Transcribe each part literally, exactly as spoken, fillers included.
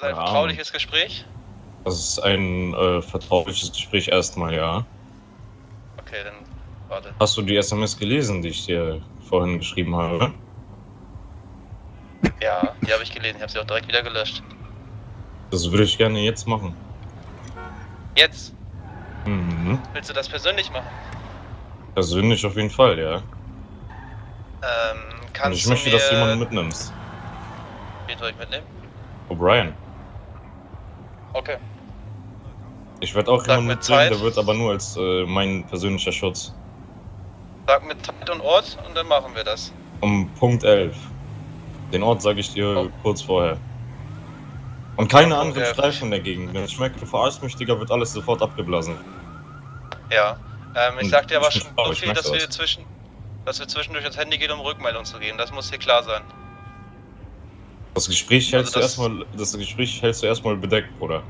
Das ist ein vertrauliches Gespräch? Das ist ein äh, vertrauliches Gespräch erstmal, ja. Okay, dann warte. Hast du die S M S gelesen, die ich dir vorhin geschrieben habe? Ja, die habe ich gelesen. Ich habe sie auch direkt wieder gelöscht. Das würde ich gerne jetzt machen. Jetzt? Mhm. Willst du das persönlich machen? Persönlich auf jeden Fall, ja. Ähm, kannst Und ich du möchte, mir... dass du jemanden mitnimmst. Wen soll ich mitnehmen? O'Brien. Okay. Ich werde auch jemanden mitnehmen, der wird aber nur als äh, mein persönlicher Schutz. Sag mit Zeit und Ort und dann machen wir das. Um Punkt elf. Den Ort sage ich dir oh. kurz vorher. Und keine ja, anderen Streifen in der Gegend. Wenn ich merke, du verarschst mich, Digga, wird alles sofort abgeblasen. Ja. Ähm, ich und sag dir aber schon so viel, dass wir, zwischen, dass wir zwischendurch ins Handy gehen, um Rückmeldung zu geben. Das muss dir klar sein. Das Gespräch hältst also das du erstmal, das Gespräch hältst du erstmal bedeckt, Bruder.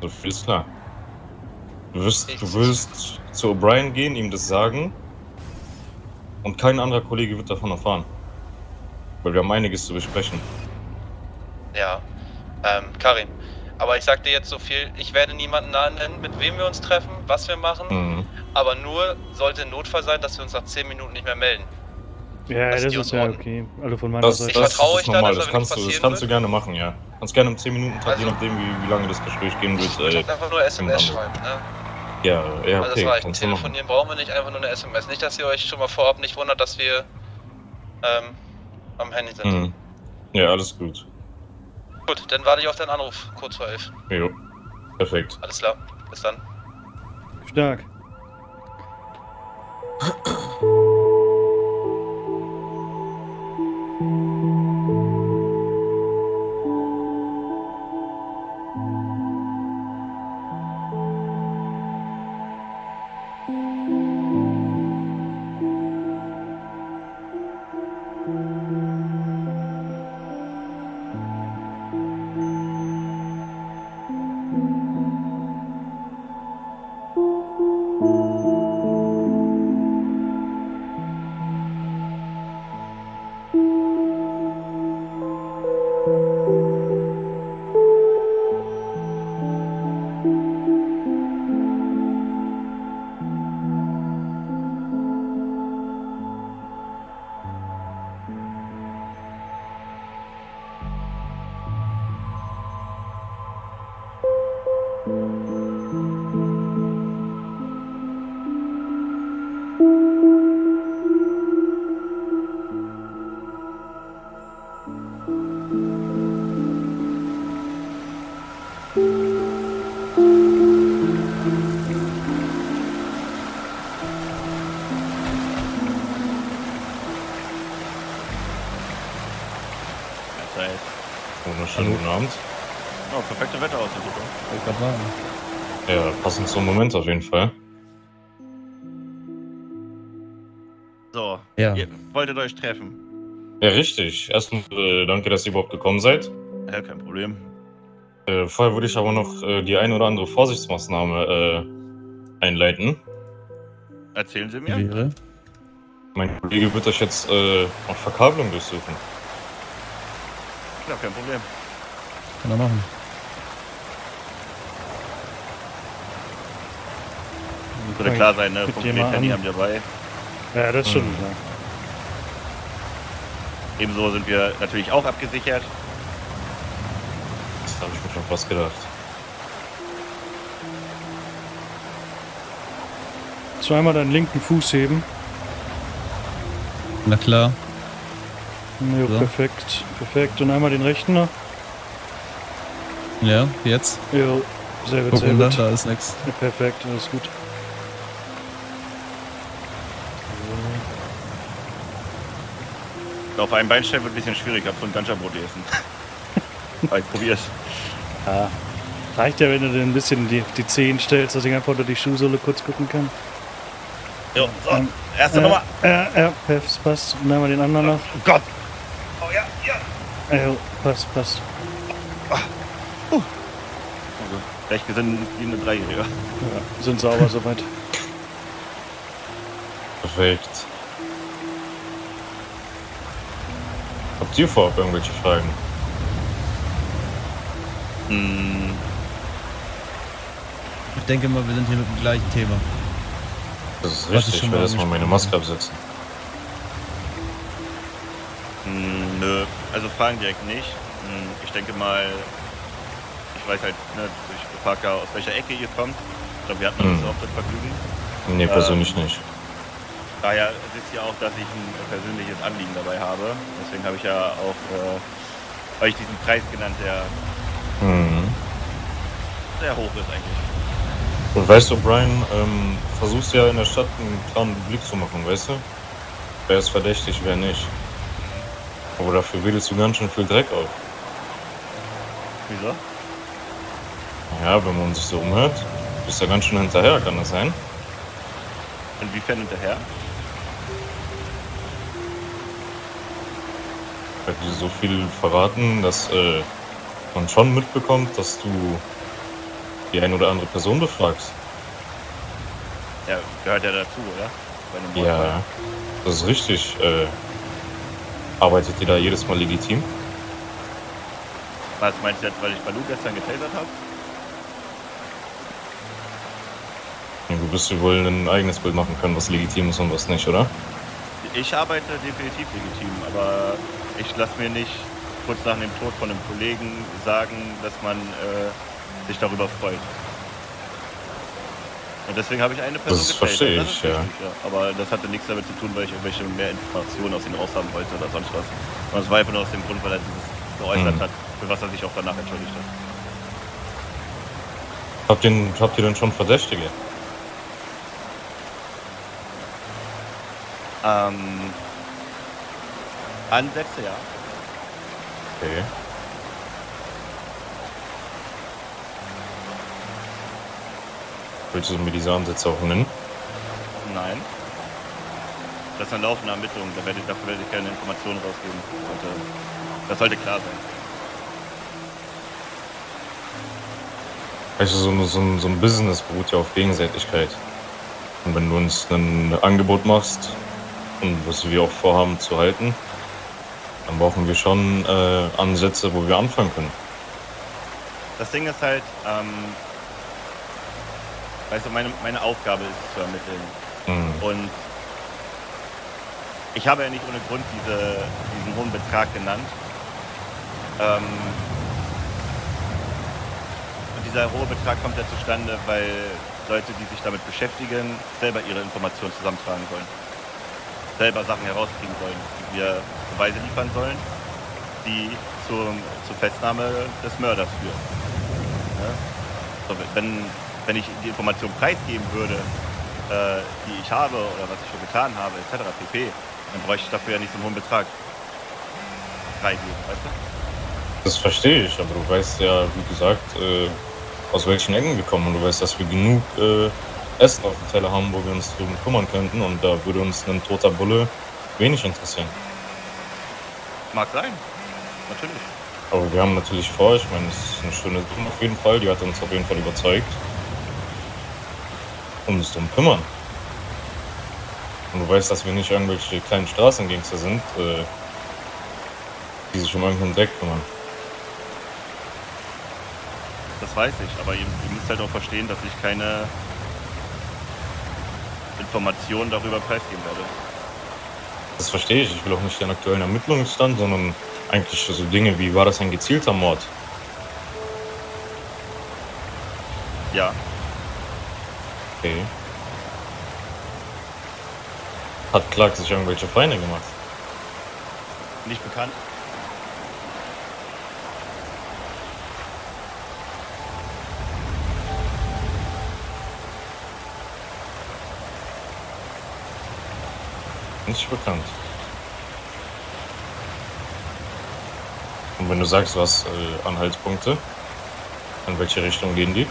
So viel ist klar. Du wirst, du wirst zu O'Brien gehen, ihm das sagen und kein anderer Kollege wird davon erfahren, weil wir haben einiges zu besprechen. Ja, ähm, Karin. Aber ich sag dir jetzt so viel: Ich werde niemanden nennen, mit wem wir uns treffen, was wir machen. Mhm. Aber nur sollte Notfall sein, dass wir uns nach zehn Minuten nicht mehr melden. Ja, das ist ja okay. Also von meiner Seite. Ich vertraue euch da, dass das kannst du, das kannst du gerne machen, ja. Kannst gerne im zehn Minuten Tag, je nachdem, wie, wie lange das Gespräch gehen wird. Ich kann einfach nur S M S schreiben, ne? Ja, ja, okay. Das reicht. Telefonieren brauchen wir nicht, einfach nur eine S M S. Nicht, dass ihr euch schon mal vorab nicht wundert, dass wir ähm, am Handy sind. Mhm. Ja, alles gut. Gut, dann warte ich auf deinen Anruf, kurz vor elf. Jo, perfekt. Alles klar, bis dann. Stark. Schönen guten Abend. Oh, perfekte Wetterausbildung. Ich kann sagen. Ja, passend zum Moment auf jeden Fall. So, ja. Ihr wolltet euch treffen. Ja, richtig. Erstmal äh, danke, dass ihr überhaupt gekommen seid. Ja, kein Problem. Äh, vorher würde ich aber noch äh, die ein oder andere Vorsichtsmaßnahme äh, einleiten. Erzählen Sie mir. Wie? Mein Kollege wird euch jetzt äh, auf Verkabelung durchsuchen. Klar, kein Problem. Kann er machen. Würde klar sein, ne? Funktioniert Handy haben wir dabei. Ja, das stimmt. Mhm. Ja. Ebenso sind wir natürlich auch abgesichert. Das habe ich mir schon fast gedacht. Zweimal deinen linken Fuß heben. Na klar. Ja, so. Perfekt, perfekt. Und einmal den rechten noch. Ja, jetzt. Ja, sehr gut, sehr gut. Da ist nix. Ja, perfekt, alles gut. Auf einem Bein stellen wird ein bisschen schwierig, ich hab so ein Ganja-Brot essen. Aber ich probier's. Ja, reicht ja, wenn du den ein bisschen die, die Zehen stellst, dass ich einfach unter die Schuhsohle kurz gucken kann. Jo, so, ähm, erste äh, Nummer. Ja, äh, ja, äh, passt. Und dann haben wir den anderen oh, noch. Oh Gott! Oh ja, ja! Ja, passt, passt. Oh. Also, recht gesinnt wie eine Dreijährige. Ja, sind sauber soweit. Perfekt. Habt ihr vorab irgendwelche Fragen? Hm. Ich denke mal, wir sind hier mit dem gleichen Thema. Das ist richtig, ich, ich werde erstmal meine Maske absetzen. Hm, nö, also Fragen direkt nicht. Hm, ich denke mal, ich weiß halt ne, durch Parker, aus welcher Ecke ihr kommt. Ich glaube, wir hatten uns hm. auch das Vergnügen. Nee, persönlich ähm, nicht. Daher ist ja auch, dass ich ein persönliches Anliegen dabei habe. Deswegen habe ich ja auch äh, euch diesen Preis genannt, der mhm. sehr hoch ist eigentlich. Und weißt du, Brian, ähm, versuchst ja in der Stadt einen klaren Blick zu machen, weißt du? Wer ist verdächtig, wer nicht. Aber dafür wedelst du ganz schön viel Dreck auf. Wieso? Ja, wenn man sich so umhört, bist du ganz schön hinterher, kann das sein? Inwiefern hinterher? Weil die so viel verraten, dass äh, man schon mitbekommt, dass du die eine oder andere Person befragst. Ja, gehört ja dazu, oder? Bei einem ja, das ist richtig. Äh, arbeitet ihr da jedes Mal legitim? Was meinst du jetzt, weil ich Balu gestern getasert habe? Du wirst dir wohl ein eigenes Bild machen können, was legitim ist und was nicht, oder? Ich arbeite definitiv legitim, aber ich lasse mir nicht kurz nach dem Tod von einem Kollegen sagen, dass man äh, sich darüber freut. Und deswegen habe ich eine Person Das verstehe ich, das ja. Richtig, ja. Aber das hatte nichts damit zu tun, weil ich irgendwelche mehr Informationen aus ihnen raushaben wollte oder sonst was. Und das war einfach nur aus dem Grund, weil er dieses geäußert hm. hat, für was er sich auch danach entschuldigt hat. Habt ihr, habt ihr denn schon Verdächtige? Ähm, Ansätze, ja. Okay. Willst du mir diese Ansätze auch nennen? Nein. Das ist eine laufende Ermittlung, da werde ich, dafür werde ich keine Informationen rausgeben. Sollte, das sollte klar sein. Also so, so, so ein Business beruht ja auf Gegenseitigkeit. Und wenn du uns ein Angebot machst, und was wir auch vorhaben zu halten, dann brauchen wir schon äh, Ansätze, wo wir anfangen können. Das Ding ist halt, ähm, weißt du, meine, meine Aufgabe ist es zu ermitteln. Mhm. Und ich habe ja nicht ohne Grund diese, diesen hohen Betrag genannt. Ähm, und dieser hohe Betrag kommt ja zustande, weil Leute, die sich damit beschäftigen, selber ihre Informationen zusammentragen wollen. Selber Sachen herauskriegen sollen, die wir Beweise liefern sollen, die zur, zur Festnahme des Mörders führen. Ja? So, wenn, wenn ich die Information preisgeben würde, äh, die ich habe oder was ich schon getan habe, et cetera pp., dann bräuchte ich dafür ja nicht so einen hohen Betrag freigeben, weißt du? Das verstehe ich, aber du weißt ja, wie gesagt, äh, aus welchen Ecken wir kommen und du weißt, dass wir genug äh, Essen auf dem Teller haben, wo wir uns drum kümmern könnten und da würde uns ein toter Bulle wenig interessieren. Mag sein, natürlich. Aber wir haben natürlich vor, ich meine, es ist eine schöne Summe auf jeden Fall, die hat uns auf jeden Fall überzeugt. Und uns drum kümmern. Und du weißt, dass wir nicht irgendwelche kleinen Straßengangster sind, äh, die sich um irgendeinen Dreck kümmern. Das weiß ich, aber ihr, ihr müsst halt auch verstehen, dass ich keine Informationen darüber preisgeben werde. Das verstehe ich. Ich will auch nicht den aktuellen Ermittlungsstand, sondern eigentlich so Dinge wie, war das ein gezielter Mord? Ja. Okay. Hat Clark sich irgendwelche Feinde gemacht? Nicht bekannt. Nicht bekannt. Und wenn du sagst, du hast äh, Anhaltspunkte, in welche Richtung gehen die?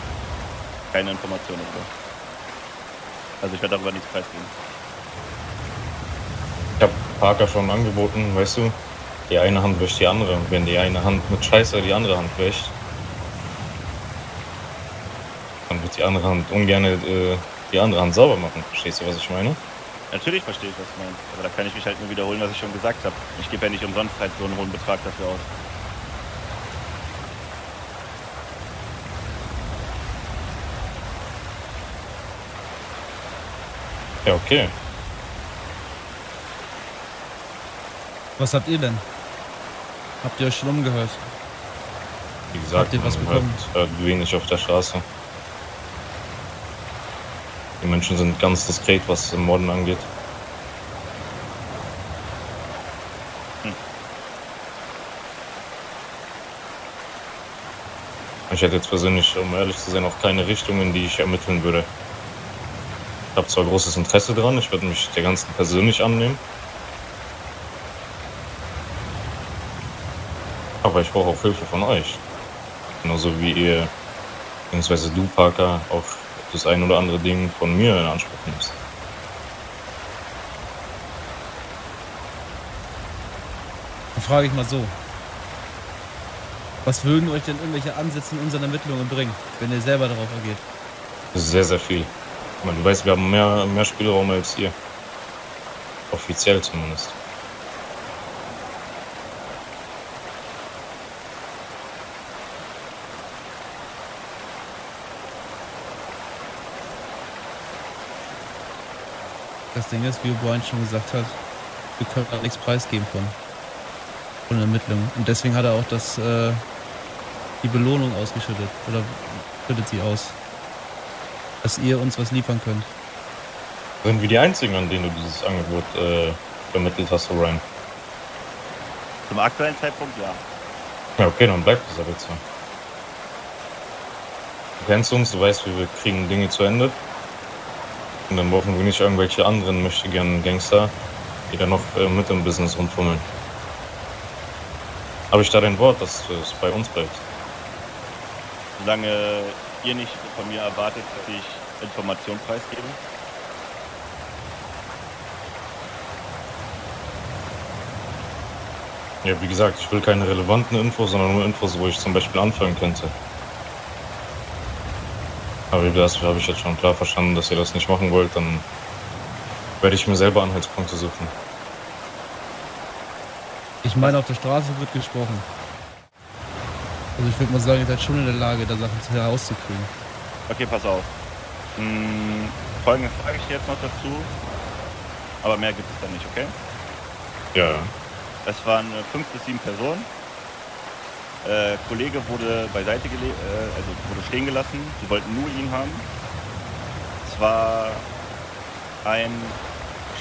Keine Informationen darüber. Also ich werde darüber nichts preisgeben. Ich habe Parker schon angeboten, weißt du, die eine Hand wäscht die andere. Und wenn die eine Hand mit Scheiße die andere Hand wäscht, dann wird die andere Hand ungern äh, die andere Hand sauber machen. Verstehst du, was ich meine? Natürlich verstehe ich, was du meinst, aber da kann ich mich halt nur wiederholen, was ich schon gesagt habe. Ich gebe ja nicht umsonst halt so einen hohen Betrag dafür aus. Ja, okay. Was habt ihr denn? Habt ihr euch schon umgehört? Wie gesagt, habt ihr was bekommen? Hört, äh, wenig auf der Straße. Die Menschen sind ganz diskret, was den Morden angeht. Hm. Ich hätte jetzt persönlich, um ehrlich zu sein, auch keine Richtung, in die ich ermitteln würde. Ich habe zwar großes Interesse dran, ich würde mich der ganzen persönlich annehmen. Aber ich brauche auch Hilfe von euch. Genauso wie ihr, beziehungsweise du, Parker, auch das ein oder andere Ding von mir in Anspruch nimmst. Dann frage ich mal so. Was würden euch denn irgendwelche Ansätze in unseren Ermittlungen bringen, wenn ihr selber darauf ergeht? Sehr, sehr viel. Man weiß, wir haben mehr, mehr Spielraum als ihr. Offiziell zumindest. Das Ding ist, wie O'Brien schon gesagt hat, wir können halt nichts preisgeben von, von der Ermittlung. Und deswegen hat er auch das, äh, die Belohnung ausgeschüttet. Oder schüttet sie aus. Dass ihr uns was liefern könnt. Sind wir die Einzigen, an denen du dieses Angebot äh, vermittelt hast, Orion? Zum aktuellen Zeitpunkt, ja. Ja, okay, dann bleibt es aber jetzt so. Du kennst uns, du weißt, wie wir kriegen Dinge zu Ende. Und dann brauchen wir nicht irgendwelche anderen möchtegern Gangster, die dann noch äh, mit im Business rumfummeln. Habe ich da dein Wort, dass es bei uns bleibt? Solange ihr nicht von mir erwartet, dass ich Informationen preisgebe? Ja, wie gesagt, ich will keine relevanten Infos, sondern nur Infos, wo ich zum Beispiel anfangen könnte. Aber das habe ich jetzt schon klar verstanden, dass ihr das nicht machen wollt, dann werde ich mir selber Anhaltspunkte suchen. Ich meine, auf der Straße wird gesprochen. Also ich würde mal sagen, ihr seid schon in der Lage, da Sachen herauszukriegen. Okay, pass auf. Hm, folgende Frage ich jetzt noch dazu, aber mehr gibt es dann nicht, okay? Ja. Es waren fünf bis sieben Personen. Äh, Kollege wurde beiseite gele äh, also wurde stehen gelassen. Sie wollten nur ihn haben. Es war ein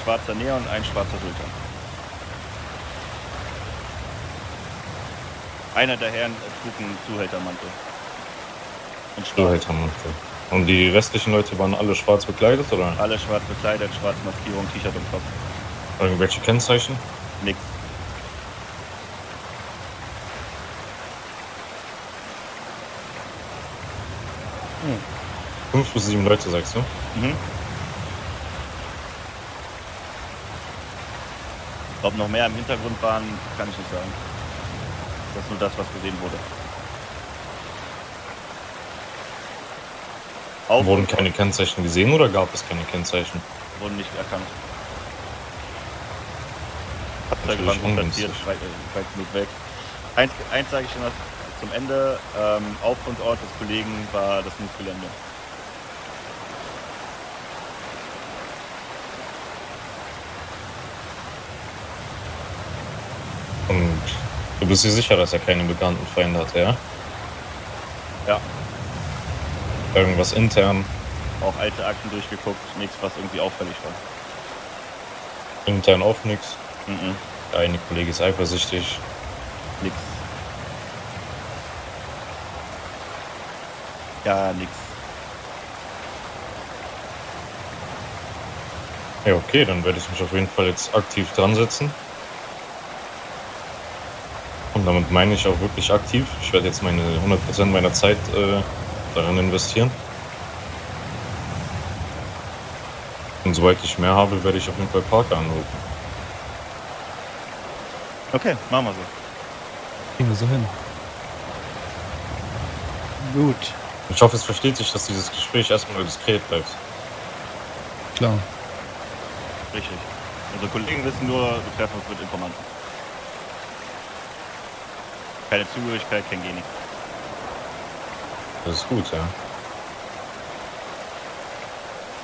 schwarzer Näher und ein schwarzer Sultan. Einer der Herren trug einen Zuhältermantel. Und Zuhältermantel. Und die restlichen Leute waren alle schwarz bekleidet, oder? Alle schwarz bekleidet, schwarze Maskierung, T-Shirt und Kopf. Irgendwelche Kennzeichen? Nix. Hm. Fünf bis sieben Leute, sagst du? Mhm. Ob noch mehr im Hintergrund waren, kann ich nicht sagen. Das ist nur das, was gesehen wurde. Auf Wurden keine Kennzeichen gesehen oder gab es keine Kennzeichen? Wurden nicht erkannt. Fahrzeuge waren kontaktiert, weit genug weg. Eins, eins sage ich schon zum Ende, ähm, Aufentort des Kollegen war das Nutzgelände. Und du bist dir sicher, dass er keine bekannten Feinde hatte, ja? Ja. Irgendwas intern? Auch alte Akten durchgeguckt, nichts, was irgendwie auffällig war. Intern auch nichts? Mhm. Der eine Kollege ist eifersüchtig. Nix. Ja, nix. Ja, okay, dann werde ich mich auf jeden Fall jetzt aktiv dran setzen. Und damit meine ich auch wirklich aktiv. Ich werde jetzt meine hundert Prozent meiner Zeit äh, daran investieren. Und soweit ich mehr habe, werde ich auf jeden Fall Parker anrufen. Okay, machen wir so. Gehen wir so hin. Gut. Ich hoffe, es versteht sich, dass dieses Gespräch erstmal diskret bleibt. Klar. Richtig. Unsere Kollegen wissen nur, wir treffen uns mit Informanten. Keine Zugehörigkeit, kein Genie. Das ist gut, ja.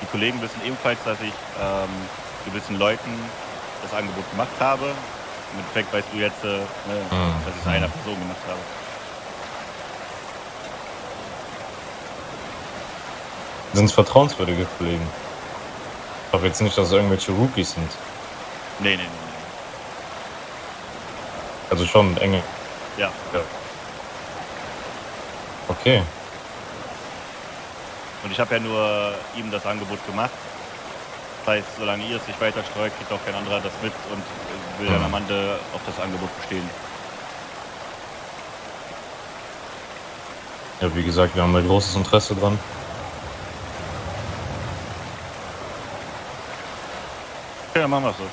Die Kollegen wissen ebenfalls, dass ich ähm, gewissen Leuten das Angebot gemacht habe. Im Endeffekt weißt du jetzt, äh, ne, mhm. dass ich es einer Person gemacht habe. Sind vertrauenswürdige Kollegen. Ich glaube jetzt nicht, dass es irgendwelche Rookies sind. Nee, nee, nee. Also schon enge. Ja. ja. Okay. Und ich habe ja nur ihm das Angebot gemacht. Das heißt, solange ihr es nicht weiter streut, kriegt auch kein anderer das mit und will mhm. dann am Ende auf das Angebot bestehen. Ja, wie gesagt, wir haben da großes Interesse dran. Ja, machen wir so.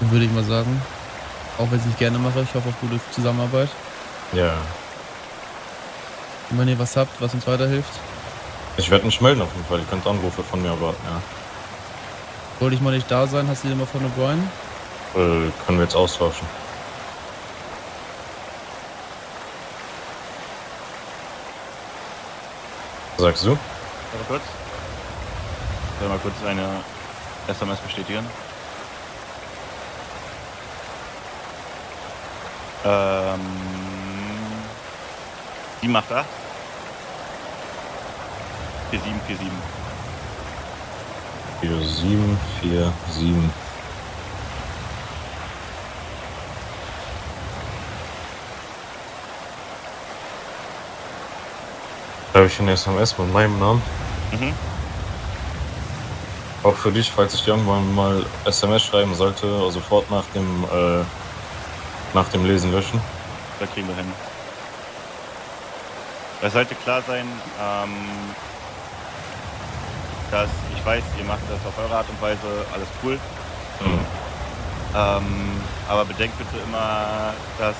Dann würde ich mal sagen, auch wenn ich es nicht gerne mache, ich hoffe auf gute Zusammenarbeit. Ja. Und wenn ihr was habt, was uns weiterhilft? Ich werde mich melden auf jeden Fall, ihr könnt Anrufe von mir erwarten, ja. Wollte ich mal nicht da sein, hast du die immer von O'Brien? Äh, können wir jetzt austauschen. Sagst du? Warte kurz. Ich will mal kurz eine S M S bestätigen. Ähm... Die macht acht. vier sieben vier sieben. vier sieben vier sieben. Da habe ich eine S M S mit meinem Namen. Mhm. Auch für dich, falls ich dir irgendwann mal S M S schreiben sollte, sofort nach dem, äh, nach dem Lesen löschen. Da kriegen wir hin. Es sollte klar sein, ähm, dass ich weiß, ihr macht das auf eure Art und Weise, alles cool. Mhm. Ähm, aber bedenkt bitte immer, dass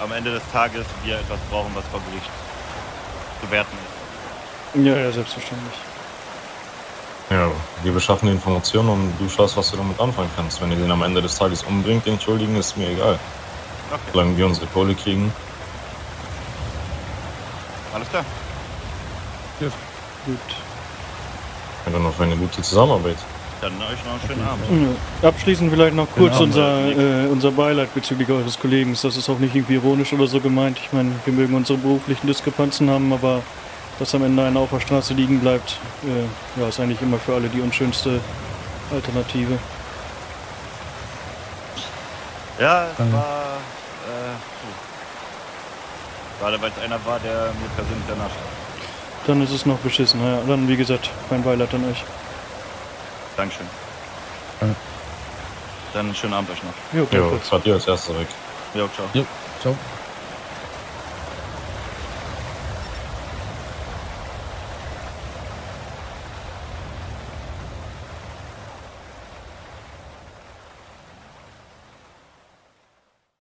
am Ende des Tages wir etwas brauchen, was vor Gericht zu werten ist. Ja, ja, selbstverständlich. Ja, wir beschaffen die Informationen und du schaust, was du damit anfangen kannst. Wenn ihr den am Ende des Tages umbringt, den Schuldigen, ist mir egal. Okay. Solange wir unsere Kohle kriegen. Alles klar. Gut. Gut. Ja, dann noch eine gute Zusammenarbeit. Dann euch noch einen schönen Abend. Ja. Abschließend vielleicht noch kurz Abend, unser, äh, unser Beileid bezüglich eures Kollegen. Das ist auch nicht irgendwie ironisch oder so gemeint. Ich meine, wir mögen unsere beruflichen Diskrepanzen haben, aber dass am Ende einer auf der Straße liegen bleibt, äh, ja, ist eigentlich immer für alle die unschönste Alternative. Ja, es dann. war... Äh, Gerade weil es einer war, der mir persönlich danach stand. Dann ist es noch beschissen. Ja, dann, wie gesagt, mein Beileid an euch. Dankeschön. Ja. Dann einen schönen Abend euch noch. Jo, jo, fahrt ihr als Erster weg. Jo, ciao. Jo, ciao.